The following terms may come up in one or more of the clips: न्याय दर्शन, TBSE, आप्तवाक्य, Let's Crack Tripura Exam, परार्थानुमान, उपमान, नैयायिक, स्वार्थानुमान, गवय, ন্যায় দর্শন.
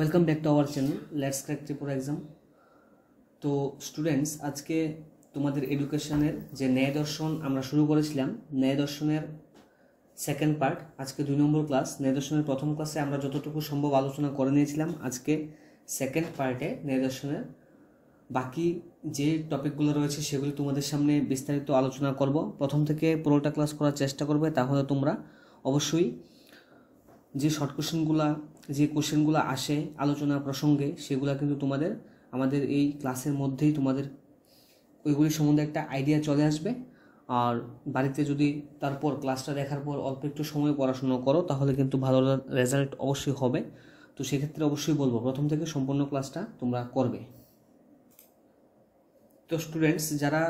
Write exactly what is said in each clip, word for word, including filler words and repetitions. Welcome back to our channel let's crack Tripura exam. तो students आज के तुम्हारे एडुकेशनर जो न्याय दर्शन शुरू करेছিলাম न्याय दर्शनर सेकेंड पार्ट आज के दुई नम्बर क्लास न्याय दर्शनर प्रथम क्लासे आमरा जतटुकु सम्भव आलोचना करे निয়েছিলাম। आज के सेकेंड पार्टे न्याय दर्शनर बाकी जे टपिकगुलो रयेছে সেগুলো तुम्हारे सामने विस्तारित आलोचना करब। प्रथम थेके पुरोटा क्लास करार चेष्टा करबे, ताहले तोमरा अवश्यई जे शर्ट क्वेश्चनगुला जे क्वेश्चनगुला आसे आलोचना प्रसंगे सेगुला किन्तु तुम्हारे आमादेर एई क्लासेर मध्य ही तुम्हारे ओइगुली सम्बन्धे एक आइडिया चले आसबे। और बाड़ीते जदि तारपर क्लासटा देखार पर अल्प एकटु समय पढ़ाशोना करो ताहले किन्तु भालो रेजाल्ट अवश्यई होबे। तो सेई क्षेत्रे अवश्यई बोलबो प्रथम थेके सम्पूर्ण क्लासटा तोमरा करबे। तो स्टूडेंट्स जारा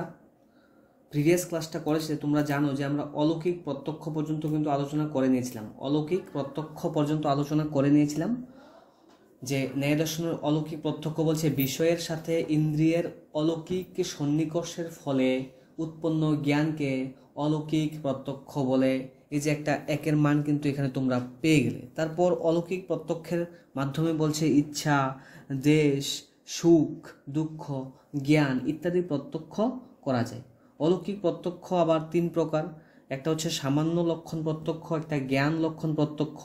प्रिभियास क्लासटा करेछिले तोमरा जानो जे आमरा अलौकिक प्रत्यक्ष पर्यन्त किन्तु आलोचना करे निয়েছিলাম अलौकिक प्रत्यक्ष पर्यन्त आलोचना करे निয়েছিলাম जे न्याय दर्शनेर अलौकिक प्रत्यक्ष बोलछे विषयेर साथे इंद्रियेर अलौकिक सन्निकर्षेर फले उत्पन्न ज्ञानके अलौकिक प्रत्यक्ष बोले। एई जे एकटा एकेर मान किन्तु एखाने तोमरा पेये गेले। तारपर अलौकिक प्रत्यक्षेर माध्यमे बोलछे इच्छा देश सुख दुःख ज्ञान इत्यादि प्रत्यक्ष करा जाय। अलौकिक प्रत्यक्ष आबार तीन प्रकार, एक हे सामान्य लक्षण प्रत्यक्ष, एक ज्ञान लक्षण प्रत्यक्ष,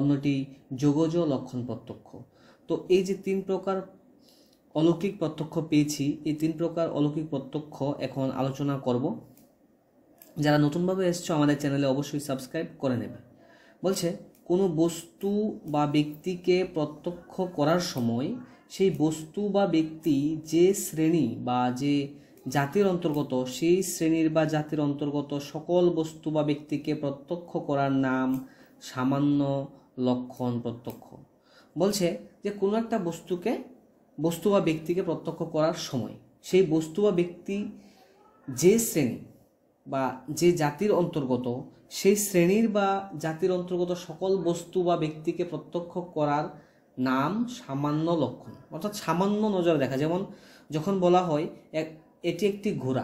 अन्यटी जोगज लक्षण प्रत्यक्ष। तो ये जे तीन प्रकार अलौकिक प्रत्यक्ष पेयेछि ये तीन प्रकार अलौकिक प्रत्यक्ष एखन आलोचना करब। जारा नतुन भावे एसेछो आमादेर चैनेले अवश्यई सबस्क्राइब करे नेबे। बोलछे कोनो बस्तु बा ब्यक्तिके प्रत्यक्ष करार समय सेई बस्तु बा ब्यक्ति जे श्रेणी बा जे जातिर अंतर्गत सेई श्रेणीर बा जातिर अंतर्गत सकल बस्तु बा व्यक्तिके प्रत्यक्ष करार नाम सामान्य लक्षण प्रत्यक्ष। बोलछे जे कोनो एकटा बस्तुके बस्तु बा व्यक्तिके प्रत्यक्ष करार समय सेई बस्तु बा व्यक्ति जे श्रेणी बा जे जातिर अंतर्गत सेई श्रेणीर बा जातिर अंतर्गत सकल बस्तु बा व्यक्तिके प्रत्यक्ष करार नाम सामान्य लक्षण। अर्थात सामान्य नजर देखा, जेमन जखन बला हय एक एटी एकटी घोड़ा,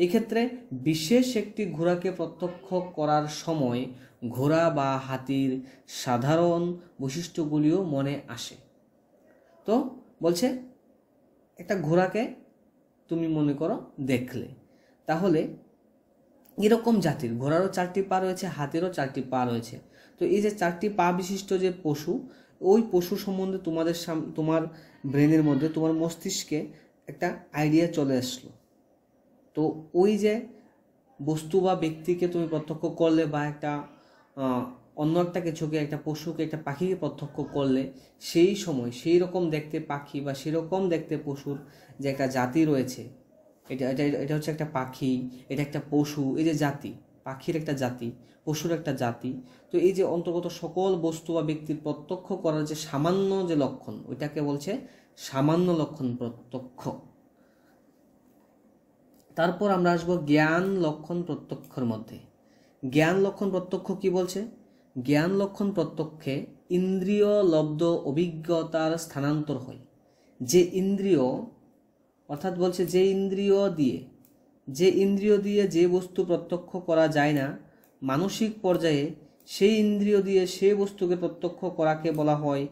एक क्षेत्रे विशेष एकटी घोड़ा के प्रत्यक्ष करार समय घोड़ा बा हाथिर साधारण वैशिष्ट्यगुलिओ मने आसे। तो बोलछे एकटा घोड़ाके तुमी मने करो देखले, ताहले एरकम जातिर घोड़ारो चारटी पा रयेछे हाथिरो चारटी पा रयेछे। तो एई जे चारटी पा विशिष्ट जे पशु ओई पशु सम्बन्धे तुम्हादेर सामने तुम्हार ब्रेनेर मध्ये तुम्हार मस्तिष्के एक आइडिया चले आसलो। तो ओई जे बस्तु बा व्यक्ति के तुम प्रत्यक्ष कर ले अन्य एक किछु के एक पशु के एक पाखी के प्रत्यक्ष कर ले सेई समय सेई रकम देखते पाखी बा सेई रकम देखते पशुर जे एक जाति रयेछे एटा एटा एटा हच्छे एक पाखी एटा एक पशु एई जे जाति पाखिर एक जाति पशुर एक जाति। तो ये अंतर्गत सकल वस्तु व्यक्तिर प्रत्यक्ष करार जे सामान्य जे लक्षण ओइटाके बोलछे सामान्य लक्षण प्रत्यक्ष। तारपर आमरा आसब ज्ञान लक्षण प्रत्यक्षर मध्ये। ज्ञान लक्षण प्रत्यक्ष कि बोलछे? ज्ञान लक्षण प्रत्यक्षे इंद्रिय लब्ध अभिज्ञतार स्थानान्तर हय। जे इंद्रिय अर्थात बोलछे जे इंद्रिय दिए जे इंद्रिय दिए जे वस्तु प्रत्यक्ष करा जाय ना मानसिक पर्याये सेई इंद्रिय दिए सेई वस्तुके प्रत्यक्ष कराके बला हय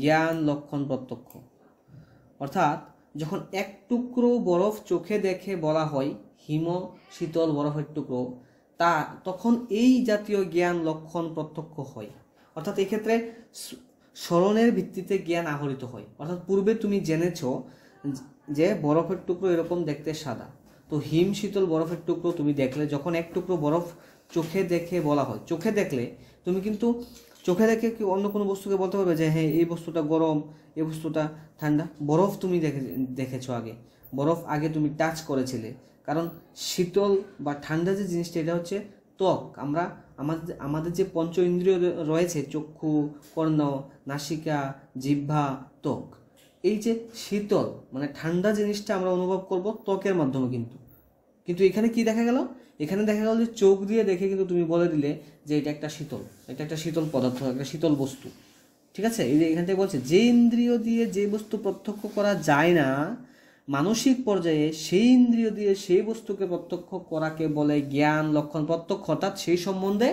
ज्ञान लक्षण प्रत्यक्ष। अर्थात जखन एक टुकरो बरफ चोखे देखे बला हय हिम शीतल बरफेर टुकरो ता तखन एई जातीय ज्ञान लक्षण प्रत्यक्ष हय। अर्थात एई क्षेत्रे स्मरणेर भित्तिते ज्ञान आहरित हय। अर्थात पूर्वे तुमी जेनेछो जे बरफेर टुकरो एरकम देखते सादा, तो हिम शीतल बरफेर टुकरो तुमी देखले जखन एक टुकरो बरफ चोखे देखे बला हय चोखे देखले तुमी किन्तु चोखे देखे कि अन्य कोनो बस्तुके बोलते पारबे जे हाँ ये बस्तुटा गरम ये बस्तुटा ठंडा? बरफ तुमी देखे देखेछो आगे बरफ आगे तुमी टाच करेछिले, कारण शीतल बा ठंडा जे जिनिसटा एटा हच्छे त्वक। आमरा आमादेर आमादेर जे पंच इंद्रिय रयेछे चक्षु कर्ण नासिका जिह्वा त्वक एई जे शीतल माने ठंडा जिनिसटा आमरा अनुभव करब त्वकेर माध्यमे। किन्तु किन्तु एखाने कि देखा गेल एखाने देखा गेल जे चोख दिए देखे किन्तु तुमी बोले दिले जे एटा एकटा शीतल एटा एकटा शीतल पदार्थ एकटा शीतल बस्तु, ठीक आछे। एई जे एखान थेके बोलछे जे इंद्रिय दिए जे बस्तु प्रत्यक्ष करा जाय ना मानसिक पर्याये सेई इंद्रिय दिए सेई बस्तुके प्रत्यक्ष कराके बोले ज्ञान लक्षण प्रत्यक्ष। अर्थात सेई सम्बन्धे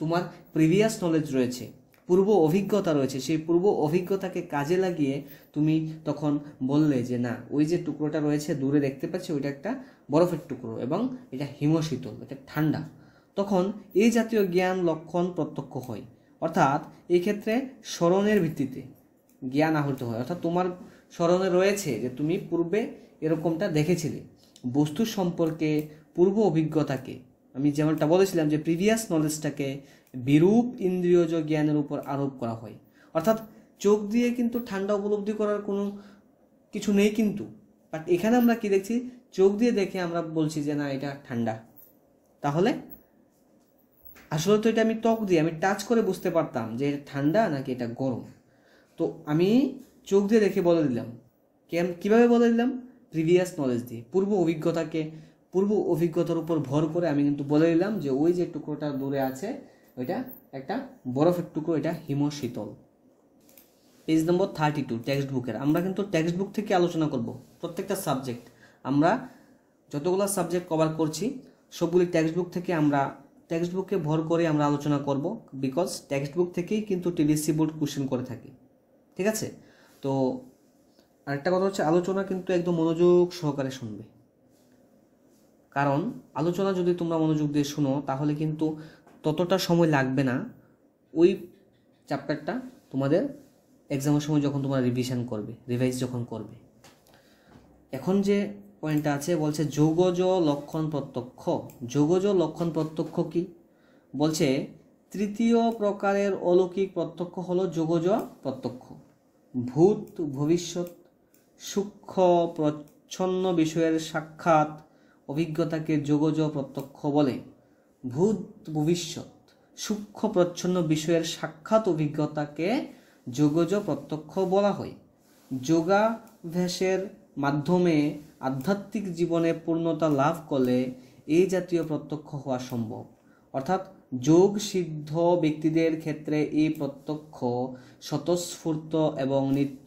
तुम्हार प्रिभियास नलेज रयेछे পূর্ব অভিজ্ঞতা রয়েছে, সেই পূর্ব অভিজ্ঞতাকে কাজে লাগিয়ে তুমি তখন বললে যে না, ওই যে টুকরোটা রয়েছে দূরে দেখতে পাচ্ছি ওইটা একটা বরফের টুকরো এবং এটা হিমশীতল, এটা ঠান্ডা। তখন এই জাতীয় জ্ঞান লক্ষণ প্রত্যক্ষ হয়, অর্থাৎ এই ক্ষেত্রে স্মরণের ভিত্তিতে জ্ঞান আহরিত হয়। অর্থাৎ তোমার স্মরণে রয়েছে যে তুমি পূর্বে এরকমটা দেখেছিলে। বস্তু সম্পর্কে পূর্ব অভিজ্ঞতাকে, আমি যেমনটা বলেছিলাম যে প্রিভিয়াস নলেজটাকে বিরূপ ইন্দ্রিয়জ জ্ঞানের উপর আরোপ করা হয়। অর্থাৎ চোখ দিয়ে কিন্তু ঠান্ডা উপলব্ধি করার কোনো কিছু নেই কিন্তু, বাট এখানে আমরা কি দেখছি, চোখ দিয়ে দেখে আমরা বলছি যে না এটা ঠান্ডা। তাহলে আসলে তো এটা আমি ত্বক দিয়ে আমি টাচ করে বুঝতে পারতাম যে এটা ঠান্ডা নাকি এটা গরম। তো আমি চোখ দিয়ে দেখে বলে দিলাম, কেন কীভাবে বলে দিলাম, প্রিভিয়াস নলেজ দিয়ে, পূর্ব অভিজ্ঞতাকে, পূর্ব অভিজ্ঞতার উপর ভর করে আমি কিন্তু বলে দিলাম যে ওই যে টুকরোটা দূরে আছে ওইটা একটা বরফের টুকরো, এটা হিমশীতল। Page number thirty two text বুকের। আমরা কিন্তু টেক্সট বুক থেকে আলোচনা করব, প্রত্যেকটা সাবজেক্ট আমরা যতগুলো সাবজেক্ট কভার করছি সবগুলি টেক্সট বুক থেকে আমরা টেক্সট বুককে ভর করে আমরা আলোচনা করব, বিকজ টেক্সট বুক থেকেই কিন্তু টিবিএসসি বোর্ড কোশ্চেন করে থাকে। ঠিক আছে, তো আরেকটা কথা হচ্ছে আলোচনা কিন্তু একদম মনোযোগ সহকারে শুনবে, কারণ আলোচনা যদি তোমরা মনোযোগ দিয়ে শোনো তাহলে কিন্তু ততটা সময় লাগবে না ওই চ্যাপ্টারটা তোমাদের এক্সামের সময় যখন তোমরা রিভিশন করবে, রিভাইজ যখন করবে। এখন যে পয়েন্টটা আছে বলছে যোগজ লক্ষণ প্রত্যক্ষ। যোগজ লক্ষণ প্রত্যক্ষ কি বলছে, তৃতীয় প্রকারের অলৌকিক প্রত্যক্ষ হলো যোগজ প্রত্যক্ষ। ভূত, ভবিষ্যৎ, সূক্ষ্ম প্রচ্ছন্ন বিষয়ের সাক্ষাৎ অভিজ্ঞতাকে যোগজ প্রত্যক্ষ বলে। ভূত, ভবিষ্যৎ, সূক্ষ্ম প্রচ্ছন্ন বিষয়ের সাক্ষাৎ অভিজ্ঞতাকে যোগজ প্রত্যক্ষ বলা হয়। যোগাভ্যাসের মাধ্যমে আধ্যাত্মিক জীবনে পূর্ণতা লাভ করলে এই জাতীয় প্রত্যক্ষ হওয়া সম্ভব। অর্থাৎ যোগ সিদ্ধ ব্যক্তিদের ক্ষেত্রে এই প্রত্যক্ষ স্বতঃস্ফূর্ত এবং নিত্য।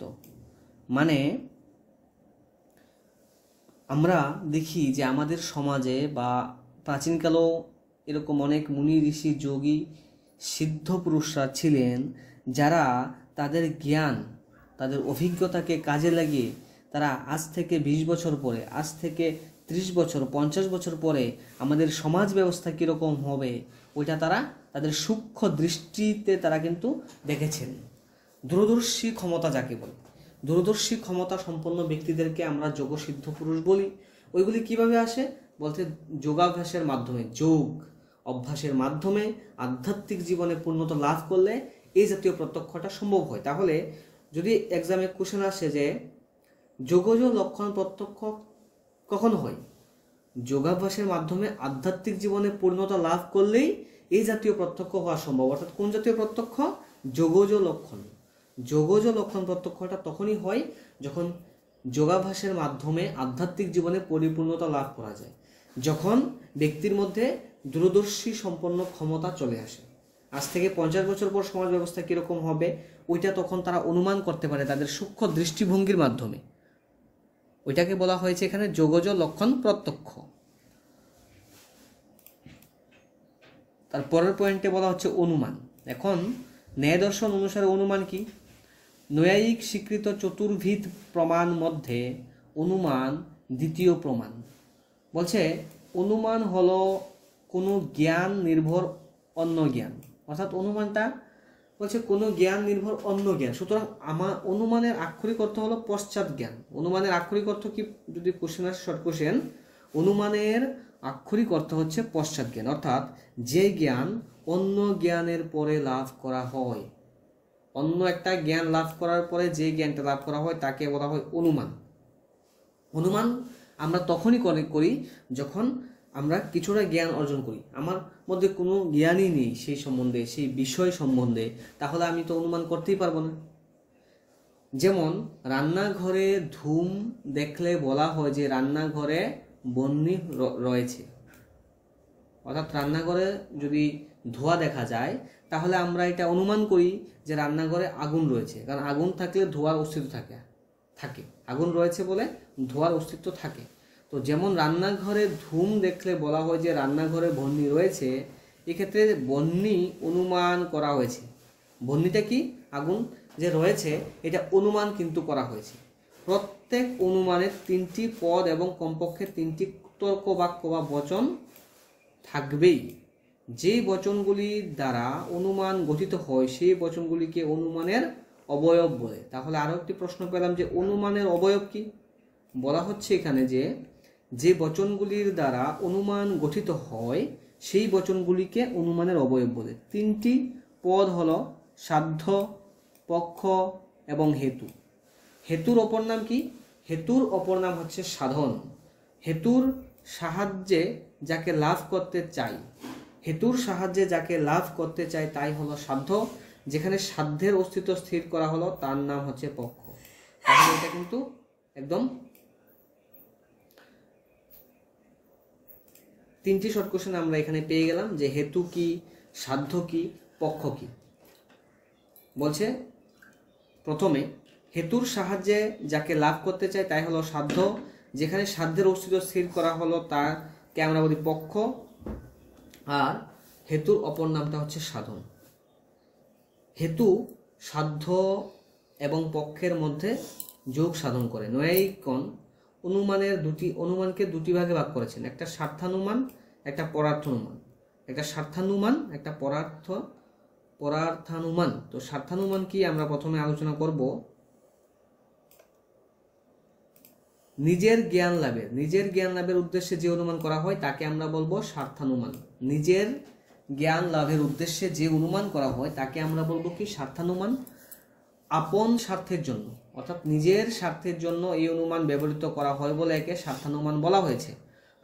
মানে আমরা দেখি যে আমাদের সমাজে বা প্রাচীনকালেও এরকম অনেক মুনি ঋষি যোগী সিদ্ধ পুরুষরা ছিলেন, যারা তাদের জ্ঞান, তাদের অভিজ্ঞতাকে কাজে লাগিয়ে তারা আজ থেকে বিশ বছর পরে, আজ থেকে ত্রিশ বছর, পঞ্চাশ বছর পরে আমাদের সমাজ ব্যবস্থা কীরকম হবে ওইটা তারা তাদের সূক্ষ্ম দৃষ্টিতে তারা কিন্তু দেখেছেন। দূরদর্শী ক্ষমতা যাকে বলে, দূরদর্শী ক্ষমতা সম্পন্ন ব্যক্তিদেরকে আমরা যোগসিদ্ধ পুরুষ বলি। ওইগুলি কিভাবে আসে বলতে, যোগাভ্যাসের মাধ্যমে, যোগ অভ্যাসের মাধ্যমে আধ্যাত্মিক জীবনে পূর্ণতা লাভ করলে এই জাতীয় প্রত্যক্ষটা সম্ভব হয়। তাহলে যদি এক্সামে কোশ্চেন আসে যে যোগজ লক্ষণ প্রত্যক্ষ কখন হয়, যোগাভ্যাসের মাধ্যমে আধ্যাত্মিক জীবনে পূর্ণতা লাভ করলেই এই জাতীয় প্রত্যক্ষ হওয়া সম্ভব। অর্থাৎ কোন জাতীয় প্রত্যক্ষ, যোগজ লক্ষণ। যোগজ লক্ষণ প্রত্যক্ষটা তখনই হয় যখন যোগাভ্যাসের মাধ্যমে আধ্যাত্মিক জীবনে পরিপূর্ণতা লাভ করা যায়, যখন ব্যক্তির মধ্যে দূরদর্শী সম্পন্ন ক্ষমতা চলে আসে। আজ থেকে পঞ্চাশ বছর পর সমাজ ব্যবস্থা কীরকম হবে ওইটা তখন তারা অনুমান করতে পারে তাদের সূক্ষ্ম দৃষ্টিভঙ্গির মাধ্যমে। ওইটাকে বলা হয়েছে এখানে যোগজ লক্ষণ প্রত্যক্ষ। তার পরের পয়েন্টে বলা হচ্ছে অনুমান। এখন ন্যায় দর্শন অনুসারে অনুমান কি, নৈয়ায়িক স্বীকৃত চতুর্বিধ প্রমাণ মধ্যে অনুমান দ্বিতীয় প্রমাণ। বলছে অনুমান হলো কোনো জ্ঞান নির্ভর অন্য জ্ঞান। অর্থাৎ অনুমানটা বলছে কোনো জ্ঞান নির্ভর অন্য জ্ঞান। সুতরাং আমার অনুমানের আক্ষরিক অর্থ হলো পশ্চাৎ জ্ঞান। অনুমানের আক্ষরিক অর্থ কি, যদি কোশ্চেন আসে শর্ট কোশ্চেন, অনুমানের আক্ষরিক অর্থ হচ্ছে পশ্চাৎ জ্ঞান, অর্থাৎ যে জ্ঞান অন্য জ্ঞানের পরে লাভ করা হয়। অন্য একটা জ্ঞান লাভ করার পরে যে জ্ঞানটা লাভ করা হয় তাকে বলা হয় অনুমান। অনুমান আমরা তখনই করি যখন আমরা কিছুটা জ্ঞান অর্জন করি। আমার মধ্যে কোনো জ্ঞানই নেই সেই সম্বন্ধে, সেই বিষয় সম্বন্ধে, তাহলে আমি তো অনুমান করতেই পারবো না। যেমন রান্নাঘরে ধুম দেখলে বলা হয় যে রান্নাঘরে বন্নি রয়েছে। অর্থাৎ রান্নাঘরে যদি ধোঁয়া দেখা যায় তাহলে আমরা এটা অনুমান করি যে রান্নাঘরে আগুন রয়েছে, কারণ আগুন থাকলে ধোঁয়ার অস্তিত্ব থাকে থাকে আগুন রয়েছে বলে ধোঁয়ার অস্তিত্ব থাকে। তো যেমন রান্নাঘরে ধুম দেখলে বলা হয় যে রান্নাঘরে বন্নি রয়েছে, এক্ষেত্রে বন্নি অনুমান করা হয়েছে। বর্ণিতে কি আগুন যে রয়েছে এটা অনুমান কিন্তু করা হয়েছে। প্রত্যেক অনুমানের তিনটি পদ এবং কমপক্ষে তিনটি তর্ক বাক্য বা বচন থাকবেই। যে বচনগুলির দ্বারা অনুমান গঠিত হয় সেই বচনগুলিকে অনুমানের অবয়ব বলে। তাহলে আরও একটি প্রশ্ন পেলাম যে অনুমানের অবয়ব কি? বলা হচ্ছে এখানে যে যে বচনগুলির দ্বারা অনুমান গঠিত হয় সেই বচনগুলিকে অনুমানের অবয়ব বলে। তিনটি পদ হলো সাধ্য, পক্ষ এবং হেতু। হেতুর অপর নাম কি? হেতুর অপর নাম হচ্ছে সাধন। হেতুর সাহায্যে যাকে লাভ করতে চাই, হেতুর সাহায্যে যাকে লাভ করতে চাই তাই হলো সাধ্য। যেখানে সাধ্যের অস্তিত্ব স্থির করা হলো তার নাম হচ্ছে পক্ষ। তাহলে এটা কিন্তু একদম তিনটি শর্ট কোশ্চেন আমরা এখানে পেয়ে গেলাম যে হেতু কি, সাধ্য কি, পক্ষ কি। বলছে প্রথমে হেতুর সাহায্যে যাকে লাভ করতে চাই তাই হলো সাধ্য। যেখানে সাধ্যের অস্তিত্ব স্থির করা হলো তাকে আমরা বলি পক্ষ, আর হেতুর অপর নামটা হচ্ছে সাধন। হেতু সাধ্য এবং পক্ষের মধ্যে যোগ সাধন করে। ন্যায়িকগণ অনুমানের দুটি অনুমানকে দুটি ভাগে ভাগ করেছেন, একটা স্বার্থানুমান, একটা পরার্থনুমান। একটা স্বার্থানুমান, একটা পরার্থ পরার্থানুমান। তো স্বার্থানুমান কি আমরা প্রথমে আলোচনা করব। নিজের জ্ঞান লাভের নিজের জ্ঞান লাভের উদ্দেশ্যে যে অনুমান করা হয় তাকে আমরা বলবো স্বার্থানুমান। নিজের জ্ঞান লাভের উদ্দেশ্যে যে অনুমান করা হয় তাকে আমরা বলবো কি? স্বার্থানুমান। আপন স্বার্থের জন্য অর্থাৎ নিজের স্বার্থের জন্য এই অনুমান ব্যবহৃত করা হয় বলে একে স্বার্থানুমান বলা হয়েছে।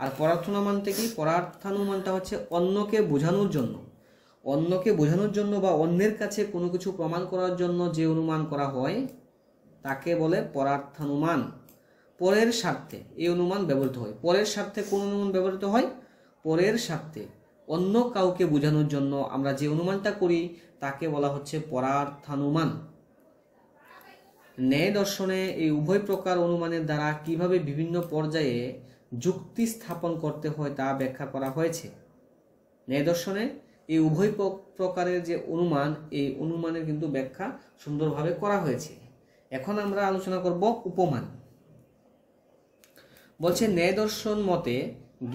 আর পরার্থনুমানটা কি? পরার্থানুমানটা হচ্ছে অন্যকে বোঝানোর জন্য অন্যকে বোঝানোর জন্য বা অন্যের কাছে কোনো কিছু প্রমাণ করার জন্য যে অনুমান করা হয় তাকে বলে পরার্থানুমান। পরের স্বার্থে এই অনুমান ব্যবহৃত হয়। পরের স্বার্থে কোন অনুমান ব্যবহৃত হয়? পরের স্বার্থে অন্য কাউকে বোঝানোর জন্য আমরা যে অনুমানটা করি তাকে বলা হচ্ছে পরার্থানুমান। ন্যায় দর্শনে এই উভয় প্রকার অনুমানের দ্বারা কিভাবে বিভিন্ন পর্যায়ে যুক্তি স্থাপন করতে হয় তা ব্যাখ্যা করা হয়েছে। ন্যায় দর্শনে এই উভয় প্রকারের যে অনুমান, এই অনুমানের কিন্তু ব্যাখ্যা সুন্দরভাবে করা হয়েছে। এখন আমরা আলোচনা করব উপমান। বলছে ন্যায় দর্শন মতে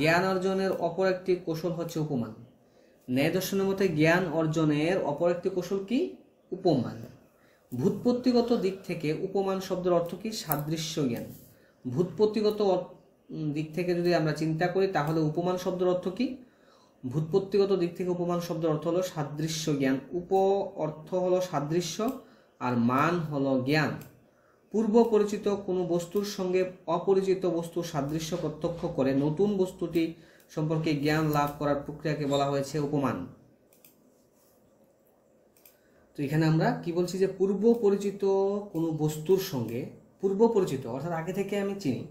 জ্ঞান অর্জনের অপর একটি কৌশল হচ্ছে উপমান। ন্যায় দর্শনের মতে জ্ঞান অর্জনের অপর একটি কৌশল কি? উপমান। ভূতপত্তিগত দিক থেকে উপমান শব্দের অর্থ কি? সাদৃশ্য জ্ঞান। ভূতপত্তিগত দিক থেকে যদি আমরা চিন্তা করি তাহলে উপমান শব্দের অর্থ কি? ভূতপত্তিগত দিক থেকে উপমান শব্দের অর্থ হলো সাদৃশ্য জ্ঞান। উপ অর্থ হলো সাদৃশ্য আর মান হলো জ্ঞান। পূর্ব পরিচিত কোনো বস্তুর সঙ্গে অপরিচিত বস্তুর সাদৃশ্য প্রত্যক্ষ করে নতুন বস্তুটি সম্পর্কে জ্ঞান লাভ করার প্রক্রিয়াকে বলা হয়েছে উপমান। তো এখানে আমরা কি বলছি যে পূর্ব পরিচিত কোনো বস্তুর সঙ্গে পূর্ব পরিচিত অর্থাৎ আগে থেকে আমি চিনি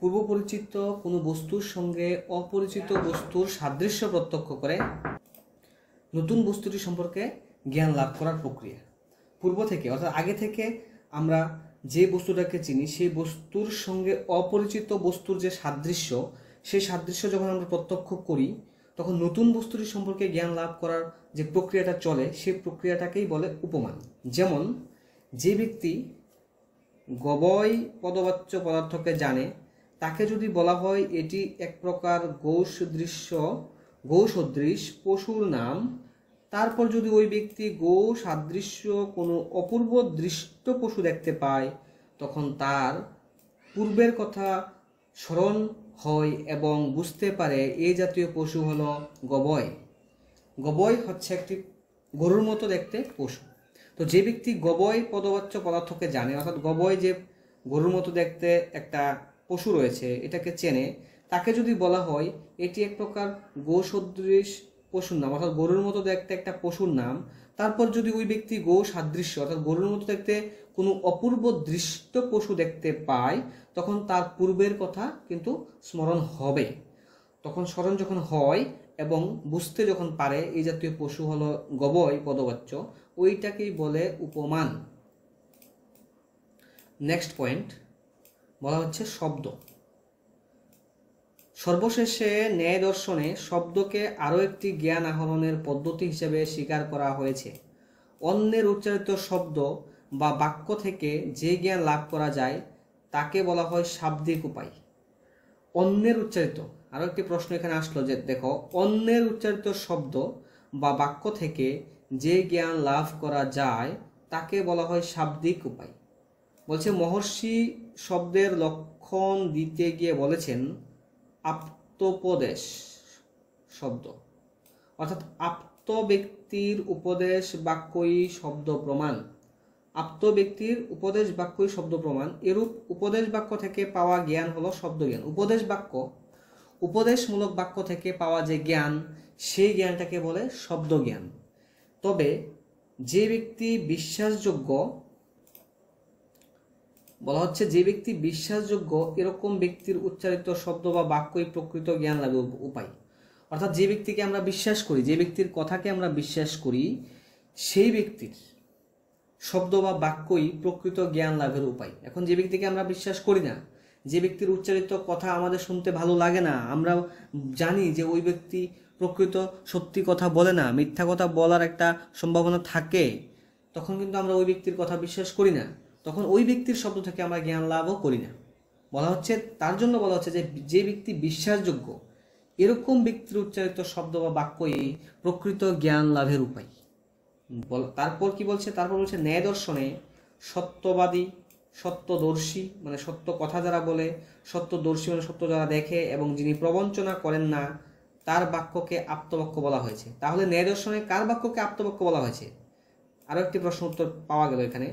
পূর্ব পরিচিত কোনো বস্তুর সঙ্গে অপরিচিত বস্তুর সাদৃশ্য প্রত্যক্ষ করে নতুন বস্তুটি সম্পর্কে জ্ঞান লাভ করার প্রক্রিয়া। পূর্ব থেকে অর্থাৎ আগে থেকে আমরা যে বস্তুটাকে চিনি সেই বস্তুর সঙ্গে অপরিচিত বস্তুর যে সাদৃশ্য, সেই সাদৃশ্য যখন আমরা প্রত্যক্ষ করি তখন নতুন বস্তুটি সম্পর্কে জ্ঞান লাভ করার যে প্রক্রিয়াটা চলে সেই প্রক্রিয়াটাকেই বলে উপমান। যেমন যে ব্যক্তি গবয় পদবাচ্য পদার্থকে জানে তাকে যদি বলা হয় এটি এক প্রকার গৌসদৃশ্য গৌসদৃশ পশুর নাম, তারপর যদি ওই ব্যক্তি গো সাদৃশ্য কোনো অপূর্ব দৃষ্ট পশু দেখতে পায় তখন তার পূর্বের কথা স্মরণ হয় এবং বুঝতে পারে এই জাতীয় পশু হলো গবয়। গবয় হচ্ছে একটি গরুর মতো দেখতে পশু। তো যে ব্যক্তি গবয় পদবাচ্য পদার্থকে জানে অর্থাৎ গবয় যে গরুর মতো দেখতে একটা পশু রয়েছে এটাকে চেনে, তাকে যদি বলা হয় এটি এক প্রকার গো সদৃশ পশুর নাম অর্থাৎ গরুর মতো দেখতে একটা পশুর নাম, তারপর যদি ওই ব্যক্তি গো সাদৃশ্য অর্থাৎ গরুর মতো দেখতে কোনো অপূর্ব দৃষ্ট পশু দেখতে পায় তখন তার পূর্বের কথা কিন্তু স্মরণ হবে। তখন স্মরণ যখন হয় এবং বুঝতে যখন পারে এই জাতীয় পশু হলো গবয় পদবাচ্য, ওইটাকেই বলে উপমান। নেক্সট পয়েন্ট বলা হচ্ছে শব্দ। সর্বশেষে ন্যায় দর্শনে শব্দকে আরও একটি জ্ঞান আহরণের পদ্ধতি হিসেবে স্বীকার করা হয়েছে। अन्येर उच्चारित शब्द बा वाक्य थेके जे ज्ञान लाभ करा जाए ताके बला हय शाब्दिक उपाय। अन्येर उच्चारित आरो एकटी प्रश्न एखाने आसलो जे देखो अन्येर उच्चारित शब्द बा वाक्य थेके जे ज्ञान लाभ करा जाए ताके बला हय शाब्दिक उपाय। बोलछे महर्षि शब्देर लक्षण दिते गिये बोलेछेन आप्तोपदेश शब्द अर्थात आप्त व्यक्तिर उपदेश वाक्यई शब्द प्रमाण। आप्त व्यक्तिर उपदेश वाक्यई शब्द प्रमाण एरूप उपदेश वाक्य थेके पावा ज्ञान हलो शब्द ज्ञान। उपदेश वाक्य उपदेशमूलक वाक्य थेके पावा जे ज्ञान सेई ज्ञानटाके बोले शब्द ज्ञान। तबे जे व्यक्ति विश्वासयोग्य বলা হচ্ছে যে ব্যক্তি বিশ্বাসযোগ্য এরকম ব্যক্তির উচ্চারিত শব্দ বা বাক্যই প্রকৃত জ্ঞান লাভের উপায়। অর্থাৎ যে ব্যক্তিকে আমরা বিশ্বাস করি যে ব্যক্তির কথাকে আমরা বিশ্বাস করি সেই ব্যক্তির শব্দ বা বাক্যই প্রকৃত জ্ঞান লাভের উপায়। এখন যে ব্যক্তিকে আমরা বিশ্বাস করি না যে ব্যক্তির উচ্চারিত কথা আমাদের শুনতে ভালো লাগে না আমরা জানি যে ওই ব্যক্তি প্রকৃত সত্যি কথা বলে না মিথ্যা কথা বলার একটা সম্ভাবনা থাকে তখন কিন্তু আমরা ওই ব্যক্তির কথা বিশ্বাস করি না তখন ওই ব্যক্তির শব্দ থেকে আমরা জ্ঞান লাভও করি না। বলা হচ্ছে তার জন্য বলা হচ্ছে যে যে ব্যক্তি বিশ্বাসযোগ্য এরকম ব্যক্তির উচ্চারিত শব্দ বা বাক্যই প্রকৃত জ্ঞান লাভের উপায়। তারপর কি বলছে তারপর বলছে ন্যায় দর্শনে সত্যবাদী সত্যদর্শী মানে সত্য কথা যারা বলে সত্যদর্শী মানে সত্য যারা দেখে এবং যিনি প্রবঞ্চনা করেন না তার বাক্যকে আপ্তবাক্য বলা হয়েছে। তাহলে ন্যায় দর্শনে কার বাক্যকে আপ্তবাক্য বলা হয়েছে আরও একটি প্রশ্ন উত্তর পাওয়া গেল এখানে।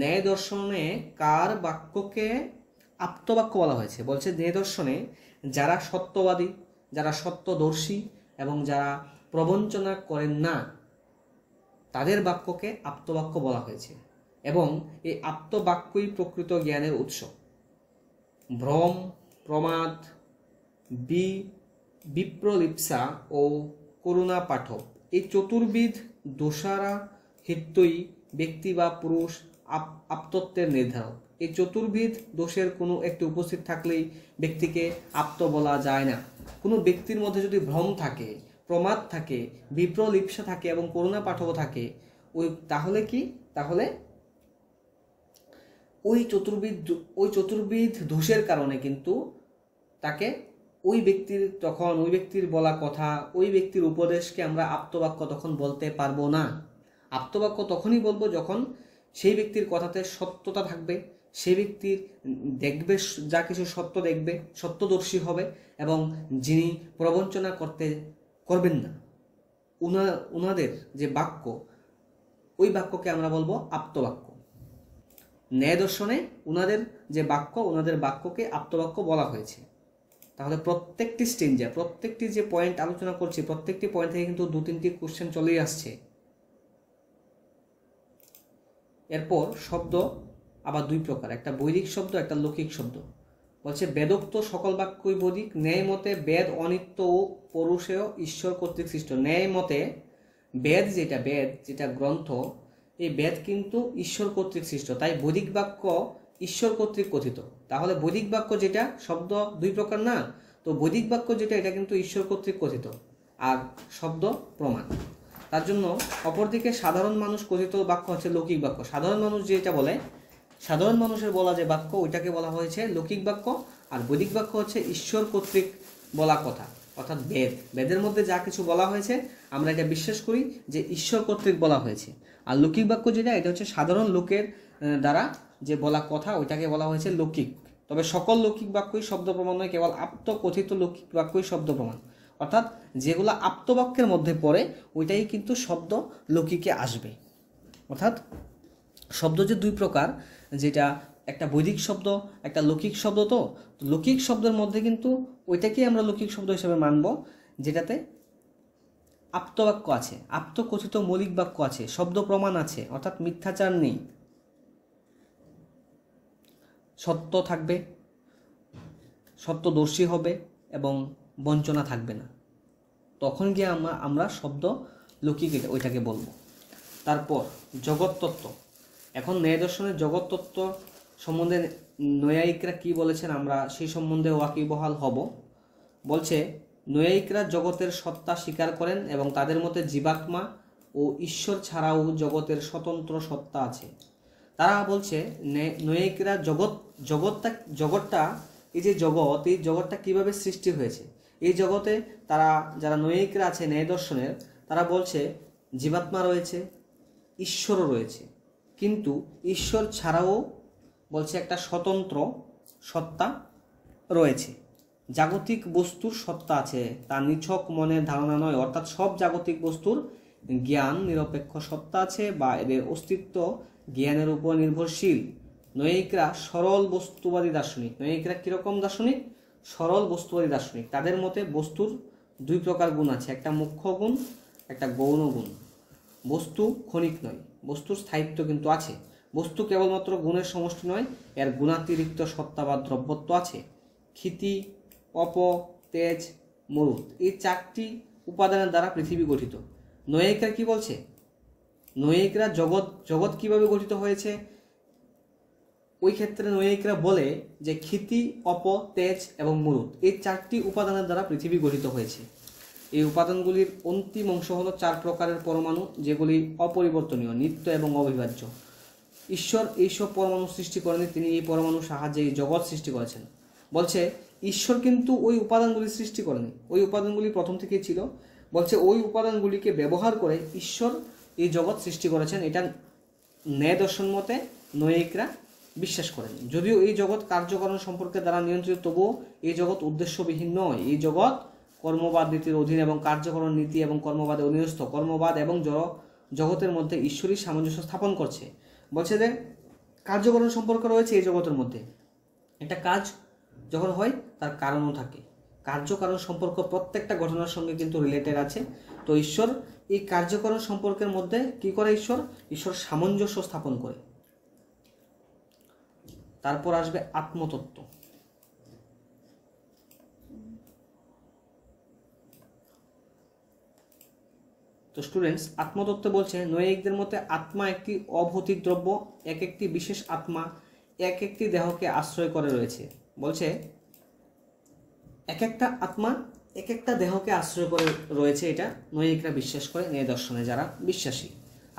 न्याय दर्शने कार वाक्य के आप्तवाक्य बला हयेछे बोलछे न्याय दर्शने जारा सत्यवादी जारा सत्यदर्शी एवं जारा प्रवंचना करेन ना तादेर वाक्य के आप्तवाक्य बला हयेछे एवं एई आप्तवाक्यई प्रकृत ज्ञानेर उत्स। भ्रम प्रमाद बि विप्रलिप्सा ओ करुणा पाठक एई चतुर्विध दोषारा हेतुई व्यक्ति बा पुरुष आप्तत्वेर निर्धारक। ये चतुर्विध दोषेर कोनो एकटी उपस्थित थाकलेई व्यक्तिके आप्त बला जाय ना। कोनो व्यक्तिर मध्य यदि भ्रम थाके प्रमाद थाके विप्रलिप्सा थाके एबं करुणा पाठक थाके ओई ताहले कि ताहले ओई चतुर्विध ओई चतुर्विध दोषेर कारणे किन्तु ताके ओई व्यक्तिर तखन ओई व्यक्तिर बला कथा ओई व्यक्तिर उपदेशके आमरा आप्तवाक्य तखन बोलते पारबो ना। आप्तवाक्य तखनई बोलबो যখন সেই ব্যক্তির কথাতে সত্যতা থাকবে সেই ব্যক্তি দেখবে যা কিছু সত্য দেখবে সত্যদর্শী হবে এবং যিনি প্রবঞ্চনা করতে করবেন না উনা উনাদের যে বাক্য ওই বাক্যকে আমরা বলবো আপ্তবাক্য। ন্যায় দর্শনে উনাদের যে বাক্য উনাদের বাক্যকে আপ্তবাক্য বলা হয়েছে। তাহলে প্রত্যেকটি স্টেঞ্জা প্রত্যেকটি যে পয়েন্ট আলোচনা করছি প্রত্যেকটি পয়েন্ট থেকে কিন্তু দু তিনটি কোশ্চেন চলেই আসছে। एरपर शब्द आबार दुई प्रकार एक बैदिक शब्द एक लौकिक शब्द। बोलछे वेदोक्त सकल वाक्यई वैदिक न्याय मते वेद अनित्य ओ पुरुषेय ईश्वर कर्तृक सृष्ट। न्याय मते वेद जेटा वेद जेटा ग्रंथ ये वेद किन्तु ईश्वर कर्तृक सृष्ट ताई वैदिक वाक्य ईश्वर कर्तृक कथित। ताहले वैदिक वाक्य जेटा शब्द दुई प्रकार ना तो वैदिक वाक्य जेटा एटा किन्तु ईश्वर कर्तृक कथित आर शब्द प्रमाण। तार जन्य अपरदिके साधारण मानुष कथित वाक्य हच्छे लौकिक वाक्य। साधारण मानुष जेटा बोले साधारण मानुषेर बला जे वाक्य ओइटाके बला हयेछे लौकिक वाक्य आर वैदिक वाक्य हच्छे ईश्वर कर्तृक बला कथा अर्थात वेद वेदेर मध्ये जा किछु बला हयेछे आमरा एटा विश्वास करी जे ईश्वर कर्तृक बला हयेछे आर लौकिक वाक्य जेटा एटा हच्छे साधारण लोकेर द्वारा जे बला कथा ओइटाके बला हयेछे लौकिक। तबे सकल लौकिक वाक्यई शब्द प्रमाण नय केवल आप्तकथित लौकिक वाक्यई शब्द प्रमाण अर्थात जेगुला आप्तवाक्यर मध्य पड़े ओइटाई किन्तु शब्द लौकिके आसबे। अर्थात शब्द जे दुई प्रकार जेटा एक बैदिक शब्द एक लौकिक शब्द तो लौकिक शब्देर मध्य किन्तु ओइटाकेई आमरा लौकिक शब्द हिसेबे मानबो जेटाते आप्तवाक्य आछे आप्तकथित मौलिक वाक्य आछे शब्द प्रमाण आछे अर्थात मिथ्याचार नेई सत्य थाकबे सत्यदर्शी हबे एबं वंचना थाकबे ना तखन गिये आमरा आमरा शब्द लौकिक ओइटाके बोलबो। तारपर जगत तत्त्व एखन न्याय दर्शनेर जगत तत्त्व सम्बन्धे नैयायिकरा कि बोलेछेन आमरा सेई सम्बन्धे वाकिबहाल हब। बोलछे नैयायिकरा जगतेर सत्ता स्वीकार करेन एबं तादेर मते जीवात्मा और ईश्वर छाड़ाओ जगतर स्वतंत्र सत्ता आछे। तारा बोलछे नैयिकरा जगत जगतटा जगतटा এই যে জগৎ এই জগৎটা কিভাবে সৃষ্টি হয়েছে এই জগতে তারা যারা নৈয়িকরা আছে ন্যায় দর্শনের তারা বলছে জীবাত্মা রয়েছে ঈশ্বরও রয়েছে কিন্তু ঈশ্বর ছাড়াও বলছে একটা স্বতন্ত্র সত্তা রয়েছে। জাগতিক বস্তুর সত্তা আছে তা নিছক মনের ধারণা নয় অর্থাৎ সব জাগতিক বস্তুর জ্ঞান নিরপেক্ষ সত্তা আছে বা এদের অস্তিত্ব জ্ঞানের উপর নির্ভরশীল। নৈয়িকরা সরল বস্তুবাদী দার্শনিক। নৈয়িকরা কিরকম দার্শনিক? সরল বস্তুবাদী দার্শনিক। তাদের মতে বস্তুর দুই প্রকার গুণ আছে, একটা মুখ্য গুণ একটা গৌণ গুণ। বস্তু ক্ষণিক নয়, বস্তুর স্থায়িত্ব কিন্তু আছে। বস্তু কেবলমাত্র গুণের সমষ্টি নয়, এর গুণাতিরিক্ত সত্তা বা দ্রব্যত্ব আছে। ক্ষিতি, অপ, তেজ, মরুত এই চারটি উপাদানের দ্বারা পৃথিবী গঠিত। নৈয়িকরা কি বলছে? নৈয়িকরা জগৎ জগৎ কিভাবে গঠিত হয়েছে ওই ক্ষেত্রে নৈয়িকরা বলে যে ক্ষিতি, অপ, তেজ এবং মরুত এই চারটি উপাদানের দ্বারা পৃথিবী গঠিত হয়েছে। এই উপাদানগুলির অন্তিম অংশ হলো চার প্রকারের পরমাণু যেগুলি অপরিবর্তনীয়, নিত্য এবং অবিভাজ্য। ঈশ্বর এইসব পরমাণু সৃষ্টি করেনি, তিনি এই পরমাণু সাহায্যে এই জগৎ সৃষ্টি করেছেন। বলছে ঈশ্বর কিন্তু ওই উপাদানগুলি সৃষ্টি করেনি, ওই উপাদানগুলি প্রথম থেকেই ছিল। বলছে ওই উপাদানগুলিকে ব্যবহার করে ঈশ্বর এই জগৎ সৃষ্টি করেছেন। এটা ন্যায় দর্শন মতে নৈয়িকরা বিশ্বাস করেন। যদিও এই জগৎ কার্যকারণ সম্পর্কে দ্বারা নিয়ন্ত্রিত, তবুও এই জগৎ উদ্দেশ্যবিহীন নয়। এই জগৎ কর্মবাদ নীতির অধীন এবং কার্যকরণ নীতি এবং কর্মবাদে অধীনস্থ। কর্মবাদ এবং জগতের মধ্যে ঈশ্বরই সামঞ্জস্য স্থাপন করছে। বলছে যে কার্যকরণ সম্পর্ক রয়েছে এই জগতের মধ্যে, একটা কাজ যখন হয় তার কারণও থাকে। কার্যকারণ সম্পর্ক প্রত্যেকটা ঘটনার সঙ্গে কিন্তু রিলেটেড আছে। তো ঈশ্বর এই কার্যকরণ সম্পর্কের মধ্যে কি করে? ঈশ্বর ঈশ্বর সামঞ্জস্য স্থাপন করে। তারপর আসবে আত্মতত্ত্ব। তো স্টুডেন্টস, আত্মতত্ত্ব বলছে নৈয়িকদের মতে আত্মা একটি অভৌতিক দ্রব্য, এক একটি বিশেষ আত্মা এক একটি দেহকে আশ্রয় করে রয়েছে। বলছে এক একটা আত্মা এক একটা দেহকে আশ্রয় করে রয়েছে, এটা নৈয়িকরা বিশ্বাস করে, ন্যায় দর্শনে যারা বিশ্বাসী।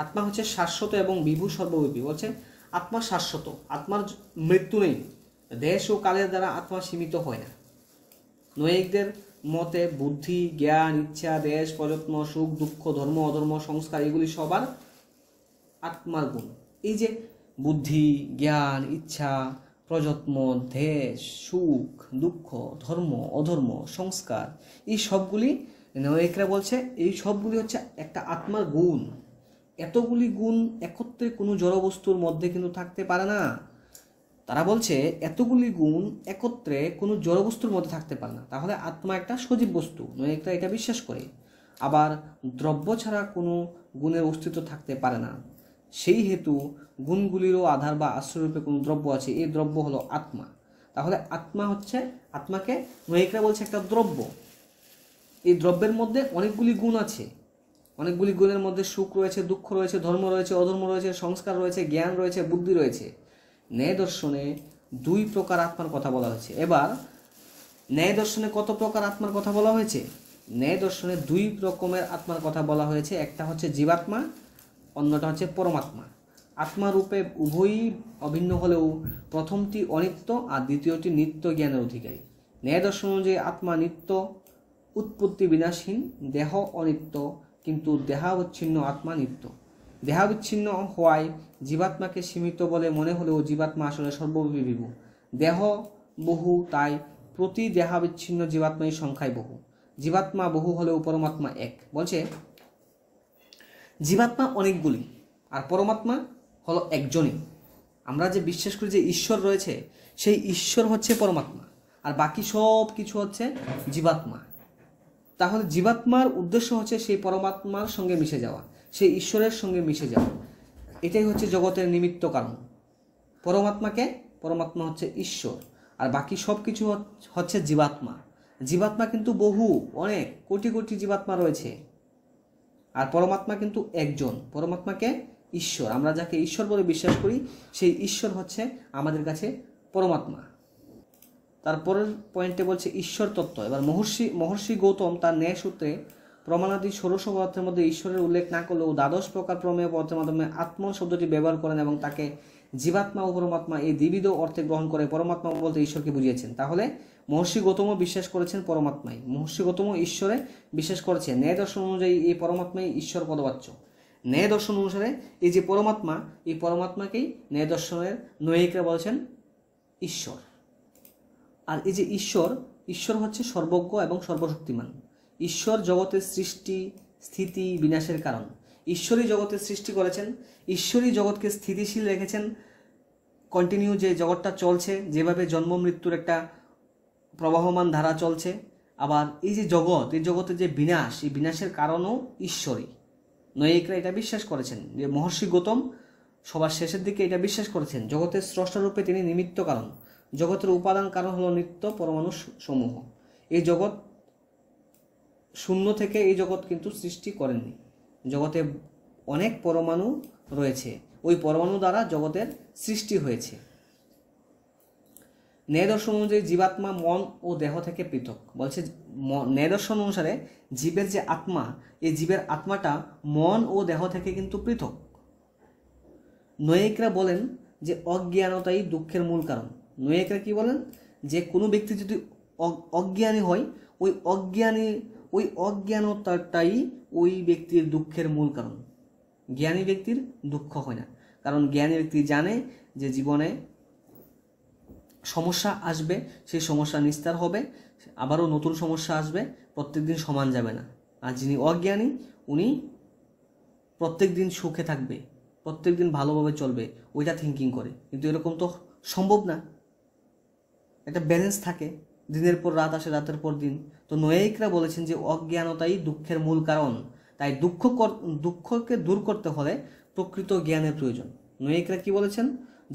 আত্মা হচ্ছে শাশ্বত এবং বিভু সর্বব্যাপী। বলছে আত্মা শাশ্বত, আত্মার মৃত্যু নেই, দেশ ও কালের দ্বারা আত্মা সীমিত হয় না। নৈয়িকদের মতে বুদ্ধি, জ্ঞান, ইচ্ছা, দেশ, প্রযত্ন, সুখ, দুঃখ, ধর্ম, অধর্ম, সংস্কার এগুলি সবার আত্মার গুণ। এই যে বুদ্ধি, জ্ঞান, ইচ্ছা, প্রযত্ন, দেশ, সুখ, দুঃখ, ধর্ম, অধর্ম, সংস্কার এই সবগুলি নৈয়িকরা বলছে এই সবগুলি হচ্ছে একটা আত্মার গুণ। এতগুলি গুণ একত্রে কোনো জড়বস্তুর মধ্যে কিন্তু থাকতে পারে না। তারা বলছে এতগুলি গুণ একত্রে কোনো জড়বস্তুর মধ্যে থাকতে পারে না, তাহলে আত্মা একটা সজীব বস্তু, নৈয়িকরা এটা বিশ্বাস করে। আবার দ্রব্য ছাড়া কোনো গুণের অস্তিত্ব থাকতে পারে না, সেই হেতু গুণগুলিরও আধার বা আশ্রয়রূপে কোনো দ্রব্য আছে, এই দ্রব্য হলো আত্মা। তাহলে আত্মা হচ্ছে আত্মাকে নৈয়িকরা বলছে একটা দ্রব্য। এই দ্রব্যের মধ্যে অনেকগুলি গুণ আছে, অনেকগুলি গুণের মধ্যে সুখ রয়েছে, দুঃখ রয়েছে, ধর্ম রয়েছে, অধর্ম রয়েছে, সংস্কার রয়েছে, জ্ঞান রয়েছে, বুদ্ধি রয়েছে। ন্যায় দর্শনে দুই প্রকার আত্মার কথা বলা হয়েছে। এবার ন্যায় দর্শনে কত প্রকার আত্মার কথা বলা হয়েছে? ন্যায় দর্শনে দুই রকমের আত্মার কথা বলা হয়েছে, একটা হচ্ছে জীবাত্মা, অন্যটা হচ্ছে পরমাত্মা। আত্মারূপে উভয়ই অভিন্ন হলেও প্রথমটি অনিত্য আর দ্বিতীয়টি নিত্য জ্ঞানের অধিকারী। ন্যায় দর্শন অনুযায়ী আত্মা নিত্য, উৎপত্তি বিনাশহীন, দেহ অনিত্য, কিন্তু দেহাবিচ্ছিন্ন আত্মা নিত্য। দেহাবিচ্ছিন্ন হওয়ায় জীবাত্মাকে সীমিত বলে মনে হলেও জীবাত্মা আসলে সর্বব্যাপী বিভু। দেহ বহু, তাই প্রতি দেহাবিচ্ছিন্ন জীবাত্মাই সংখ্যায় বহু। জীবাত্মা বহু হলেও পরমাত্মা এক। বলছে জীবাত্মা অনেকগুলি আর পরমাত্মা হলো একজনই। আমরা যে বিশ্বাস করি যে ঈশ্বর রয়েছে, সেই ঈশ্বর হচ্ছে পরমাত্মা আর বাকি সব কিছু হচ্ছে জীবাত্মা। তাহলে জীবাত্মার উদ্দেশ্য হচ্ছে সেই পরমাত্মার সঙ্গে মিশে যাওয়া, সেই ঈশ্বরের সঙ্গে মিশে যাওয়া, এটাই হচ্ছে জগতের নিমিত্ত কারণ। পরমাত্মাকে পরমাত্মা হচ্ছে ঈশ্বর আর বাকি সব কিছু হচ্ছে জীবাত্মা। জীবাত্মা কিন্তু বহু, অনেক কোটি কোটি জীবাত্মা রয়েছে, আর পরমাত্মা কিন্তু একজন। পরমাত্মাকে ঈশ্বর, আমরা যাকে ঈশ্বর বলে বিশ্বাস করি, সেই ঈশ্বর হচ্ছে আমাদের কাছে পরমাত্মা। তারপরের পয়েন্টে বলছে ঈশ্বর তত্ত্ব। এবার মহর্ষি মহর্ষি গৌতম তার ন্যায় সূত্রে प्रमाणादि षोड़श पदार्थের মধ্যে ঈশ্বরের উল্লেখ না করলেও দ্বাদশ প্রকার প্রমেয় পদার্থের মাধ্যমে আত্মা শব্দটি ব্যবহার করেন এবং তাকে জীবাত্মা ও পরমাত্মা এই দ্বিবিধ অর্থে গ্রহণ করে পরমাত্মা বলতে ঈশ্বরকে বুঝিয়েছেন। তাহলে মহর্ষি গৌতমও বিশ্বাস করেছেন পরমাত্মায়, মহর্ষি গৌতমও ঈশ্বরে বিশ্বাস করেছেন। ন্যায় দর্শন অনুযায়ী এই পরমাত্মাই ঈশ্বর পদবাচ্য। ন্যায় দর্শন অনুসারে এই যে পরমাত্মা, এই পরমাত্মাকেই ন্যায় দর্শনের নৈয়িকরা বলছেন ঈশ্বর। আর এই যে ঈশ্বর, ঈশ্বর হচ্ছে সর্বজ্ঞ এবং সর্বশক্তিমান। ঈশ্বর জগতের সৃষ্টি স্থিতি বিনাশের কারণ। ঈশ্বরই জগতের সৃষ্টি করেছেন, ঈশ্বরই জগৎকে স্থিতিশীল রেখেছেন। কন্টিনিউ যে জগৎটা চলছে, যেভাবে জন্ম মৃত্যুর একটা প্রবাহমান ধারা চলছে, আবার এই যে জগৎ, এই জগতের যে বিনাশ, এই বিনাশের কারণও ঈশ্বরই। নৈয়িকরা এটা বিশ্বাস করেছেন। যে মহর্ষি গৌতম সবার শেষের দিকে এটা বিশ্বাস করেছেন। জগতের স্রষ্টারূপে তিনি নিমিত্ত কারণ। জগতের উপাদান কারণ হলো নিত্য পরমাণু সমূহ। এই জগৎ শূন্য থেকে এই জগৎ কিন্তু সৃষ্টি করেননি। জগতে অনেক পরমাণু রয়েছে, ওই পরমাণু দ্বারা জগতের সৃষ্টি হয়েছে। ন্যায় দর্শন অনুযায়ী জীবাত্মা মন ও দেহ থেকে পৃথক। বলছে ন্যায় দর্শন অনুসারে জীবের যে আত্মা, এই জীবের আত্মাটা মন ও দেহ থেকে কিন্তু পৃথক। নৈয়িকরা বলেন যে অজ্ঞানতাই দুঃখের মূল কারণ। নৈয়িকরা কি বলেন? যে কোনো ব্যক্তি যদি অজ্ঞানী হয়, ওই অজ্ঞানী ওই অজ্ঞানতাটাই ওই ব্যক্তির দুঃখের মূল কারণ। জ্ঞানী ব্যক্তির দুঃখ হয় না, কারণ জ্ঞানী ব্যক্তি জানে যে জীবনে সমস্যা আসবে, সেই সমস্যা নিস্তার হবে, আবারও নতুন সমস্যা আসবে, প্রত্যেক দিন সমান যাবে না। আর যিনি অজ্ঞানী, উনি প্রত্যেক দিন সুখে থাকবে, প্রত্যেক দিন ভালোভাবে চলবে, ওইটা থিঙ্কিং করে। কিন্তু এরকম তো সম্ভব না, একটা ব্যালেন্স থাকে। দিনের পর রাত আসে, রাতের পর দিন। তো নৈয়িকরা বলেছেন যে অজ্ঞানতাই দুঃখের মূল কারণ। তাই দুঃখ দুঃখকে দূর করতে হলে প্রকৃত জ্ঞানের প্রয়োজন। নৈয়িকরা কি বলেছেন?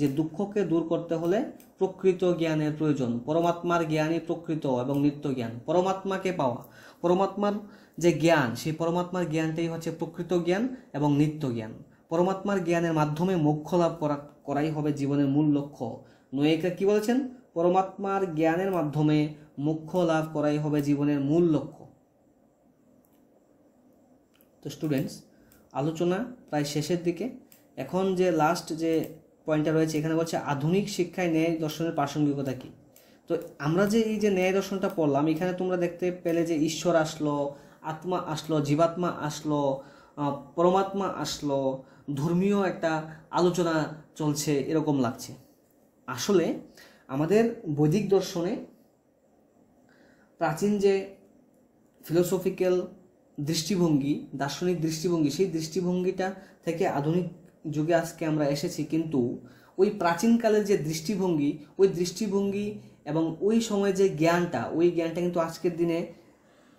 যে দুঃখকে দূর করতে হলে প্রকৃত জ্ঞানের প্রয়োজন। পরমাত্মার জ্ঞানই প্রকৃত এবং নিত্য জ্ঞান। পরমাত্মাকে পাওয়া, পরমাত্মার যে জ্ঞান, সেই পরমাত্মার জ্ঞানটাই হচ্ছে প্রকৃত জ্ঞান এবং নিত্য জ্ঞান। পরমাত্মার জ্ঞানের মাধ্যমে মোক্ষ লাভ করা করাই হবে জীবনের মূল লক্ষ্য। নৈয়িকরা কি বলেছেন? পরমাত্মার জ্ঞানের মাধ্যমে মোক্ষ লাভ করাই হবে জীবনের মূল লক্ষ্য। তো স্টুডেন্টস, আলোচনা প্রায় শেষের দিকে। এখন যে লাস্ট যে পয়েন্টটা রয়েছে, এখানে বলছে আধুনিক শিক্ষায় ন্যায় দর্শনের প্রাসঙ্গিকতা কী। তো আমরা যে এই যে ন্যায় দর্শনটা পড়লাম, এখানে তোমরা দেখতে পেলে যে ঈশ্বর আসলো, আত্মা আসলো, জীবাত্মা আসলো, পরমাত্মা আসলো, ধর্মীয় একটা আলোচনা চলছে, এরকম লাগছে। আসলে আমাদের বৈদিক দর্শনে প্রাচীন যে ফিলোসফিক্যাল দৃষ্টিভঙ্গি, দার্শনিক দৃষ্টিভঙ্গি, সেই দৃষ্টিভঙ্গিটা থেকে আধুনিক যুগে আজকে আমরা এসেছি। কিন্তু ওই প্রাচীনকালের যে দৃষ্টিভঙ্গি, ওই দৃষ্টিভঙ্গি এবং ওই সময় যে জ্ঞানটা, ওই জ্ঞানটা কিন্তু আজকের দিনে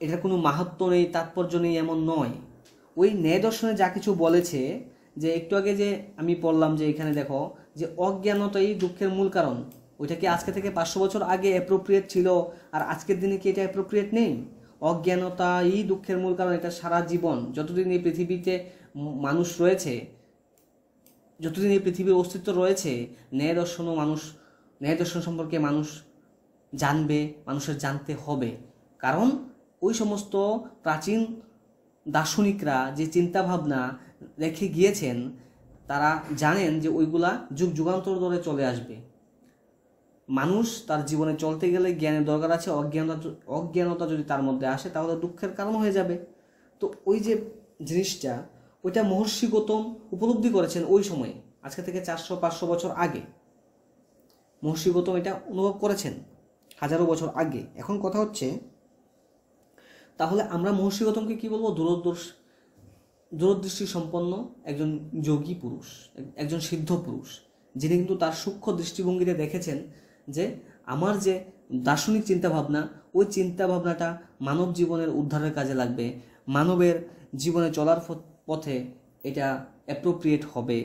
এটার কোনো মাহাত্ম্য নেই, তাৎপর্য নেই, এমন নয়। ওই ন্যায় দর্শনে যা কিছু বলেছে, যে একটু আগে যে আমি পড়লাম, যে এখানে দেখো যে অজ্ঞানতাই দুঃখের মূল কারণ, ওইটা কি আজকে থেকে পাঁচশো বছর আগে অ্যাপ্রোপ্রিয়েট ছিল আর আজকের দিনে কি এটা অ্যাপ্রোপ্রিয়েট নেই? অজ্ঞানতাই দুঃখের মূল কারণ। এটা সারা জীবন, যতদিন এই পৃথিবীতে মানুষ রয়েছে, যতদিন এই পৃথিবীর অস্তিত্ব রয়েছে, ন্যায় দর্শনও মানুষ ন্যায় দর্শন সম্পর্কে মানুষ জানবে, মানুষের জানতে হবে। কারণ ওই সমস্ত প্রাচীন দার্শনিকরা যে চিন্তাভাবনা রেখে গিয়েছেন, তারা জানেন যে ওইগুলা যুগ যুগান্তর ধরে চলে আসবে। মানুষ তার জীবনে চলতে গেলে জ্ঞানের দরকার আছে। অজ্ঞানতা অজ্ঞানতা যদি তার মধ্যে আসে, তাহলে দুঃখের কারণ হয়ে যাবে। তো ওই যে জিনিসটা, ওইটা মহর্ষি গৌতম উপলব্ধি করেছেন ওই সময়ে, আজকে থেকে চারশো পাঁচশো বছর আগে মহর্ষি গৌতম এটা অনুভব করেছেন, হাজারো বছর আগে। এখন কথা হচ্ছে, তাহলে আমরা মহর্ষি গৌতমকে কী বলবো? দূরদর্শী, দূরদৃষ্টি সম্পন্ন একজন যোগী পুরুষ, একজন সিদ্ধ পুরুষ, যিনি কিন্তু তার সূক্ষ্ম দৃষ্টিভঙ্গিতে দেখেছেন যে আমার যে দার্শনিক চিন্তাভাবনা, ওই চিন্তাভাবনাটা মানব জীবনের উদ্ধারের কাজে লাগবে, মানবের জীবনে চলার পথে এটা অ্যাপ্রোপ্রিয়েট হবে,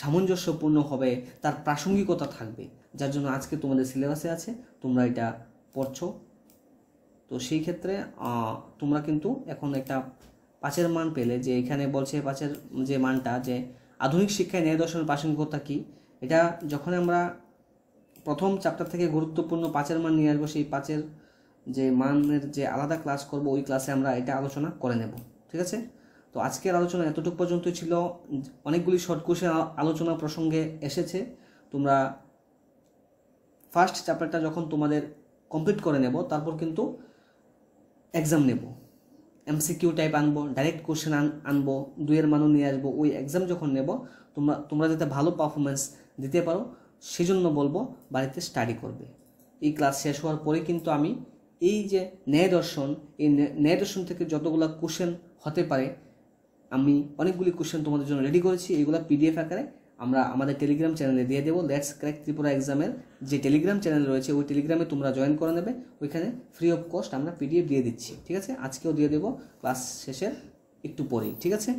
সামঞ্জস্যপূর্ণ হবে, তার প্রাসঙ্গিকতা থাকবে, যার জন্য আজকে তোমাদের সিলেবাসে আছে, তোমরা এটা পড়ছো। তো সেই ক্ষেত্রে তোমরা কিন্তু এখন একটা পাঁচের মান পেলে, যে এখানে বলছে পাঁচের যে মানটা, যে আধুনিক শিক্ষায় ন্যায় দর্শনের প্রাসঙ্গিকতা কী। এটা যখন আমরা প্রথম চ্যাপ্টার থেকে গুরুত্বপূর্ণ পাঁচের মান নিয়ে আসবো, সেই পাঁচের जे मानेर जे आलादा क्लास करब ओई क्लासे आमरा एटा आलोचना करे नेब। ठीक आछे, तो आजकेर आलोचना एतटुकु पर्यन्तই छिलो। अनेकगुली शर्ट क्वेश्चन आलोचना प्रसंगे एसेছে, তোমরা ফার্স্ট চ্যাপ্টারটা যখন তোমাদের কমপ্লিট করে নেব তারপর কিন্তু एग्जाम নেব, এমসিকিউ টাইপ আনবো, ডাইরেক্ট কোশ্চেন আনবো, দুইয়ের মানও নিয়ে আসবো। ওই एग्जाम যখন নেব তোমরা তোমরা যাতে ভালো পারফরম্যান্স দিতে পারো সেজন্য বলবো বাড়িতে স্টাডি করবে। এই ক্লাস শেষ হওয়ার পরে কিন্তু আমি এই যে ন্যায় দর্শন, এই ন্যায় দর্শন থেকে যতগুলো কোশ্চেন হতে পারে আমি অনেকগুলি কোশ্চেন তোমাদের জন্য রেডি করেছি। এইগুলো পিডিএফ আকারে আমরা আমাদের টেলিগ্রাম চ্যানেলে দিয়ে দেব। লেটস ক্র্যাক ত্রিপুরা এক্সামের যে টেলিগ্রাম চ্যানেল রয়েছে ওই টেলিগ্রামে তোমরা জয়েন করে নেবে, ওইখানে ফ্রি অফ কস্ট আমরা পিডিএফ দিয়ে দিচ্ছি। ঠিক আছে, আজকেও দিয়ে দেব ক্লাস শেষের একটু পরেই। ঠিক আছে,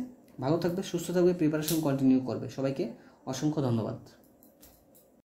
ভালো থাকবে, সুস্থ থাকবে, প্রিপারেশন কন্টিনিউ করবে। সবাইকে অসংখ্য ধন্যবাদ।